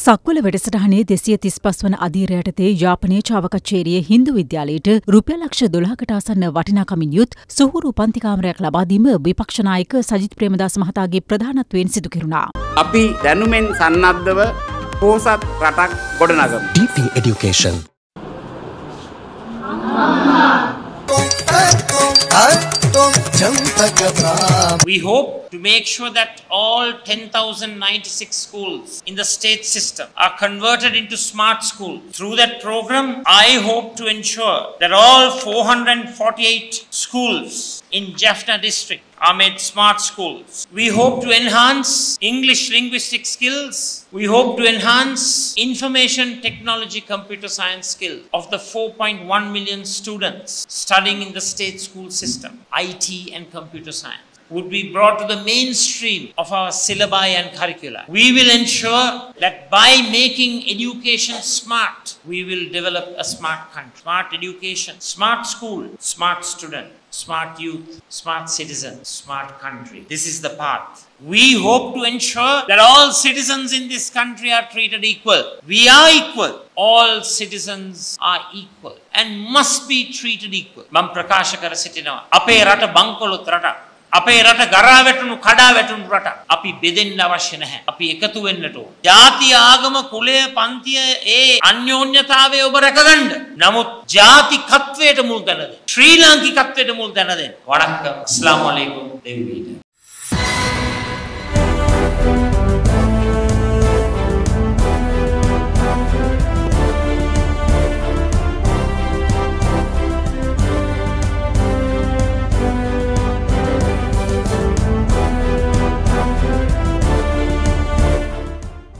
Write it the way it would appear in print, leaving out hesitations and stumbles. සක්වල වැඩසටහනේ 235 වන අධීරයටතේ යාපනයේ චාවකච්චේරියේ හින්දු විද්‍යාලයට රුපියල් ලක්ෂ 12කට ආසන්න වටිනාකමින් යුත් සුහුරු උපන්ති කාමරයක් ලබා දීම විපක්ෂ නායක සජිත් ප්‍රේමදාස මහතාගේ ප්‍රධානත්වයෙන් සිදු කෙරුණා. අපි දැනුමෙන් සන්නද්ධව පොහොසත් රටක් ගොඩනගමු. DP Education. We hope to make sure that all 10,096 schools in the state system are converted into smart schools. Through that program, I hope to ensure that all 448 schools in Jaffna district are made smart schools. We hope to enhance English linguistic skills. We hope to enhance information technology computer science skills of the 4.1 million students studying in the state school system. IT and computer science would be brought to the mainstream of our syllabi and curricula. We will ensure that by making education smart, we will develop a smart country, smart education, smart school, smart student, smart youth, smart citizen, smart country. This is the path. We hope to ensure that all citizens in this country are treated equal. We are equal. All citizens are equal and must be treated equal. Mam prakasha kara sitinawa. Ape rata bankolot rata. අපේ රට ගරා වැටුණු කඩා වැටුණු රට අපි බෙදෙන්න අවශ්‍ය නැහැ අපි එකතු වෙන්නට ඕන ಜಾති ආගම කුලය පන්තිය ඒ අන්‍යෝන්‍යතාවය ඔබ රැකගන්න නමුත් ಜಾතිකත්වයට මුල් දැන දෙන්න ශ්‍රී ලාංකිකත්වයට මුල් දැන දෙන්න වඩක් ඉස්ලාම් වලේකෝ දෙවිවිද